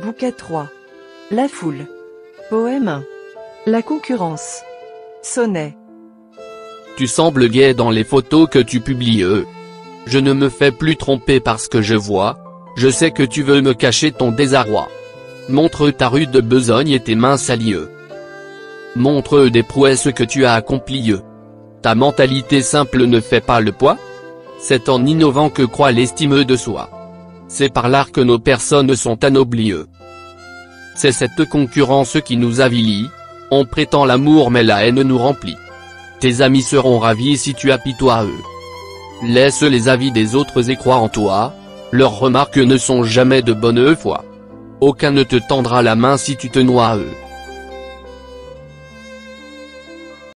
Bouquet 3. La foule. Poème 1. La concurrence. Sonnet. Tu sembles gai dans les photos que tu publies. Je ne me fais plus tromper parce que je vois, je sais que tu veux me cacher ton désarroi. Montre ta rude besogne et tes mains salies. Montre des prouesses que tu as accomplies. Ta mentalité simple ne fait pas le poids. C'est en innovant que croît l'estime de soi. C'est par l'art que nos personnes sont anoblies. C'est cette concurrence qui nous avilit. On prétend l'amour mais la haine nous remplit. Tes amis seront ravis si tu as pitoie à eux. Laisse les avis des autres et crois en toi. Leurs remarques ne sont jamais de bonne foi. Aucun ne te tendra la main si tu te noies à eux.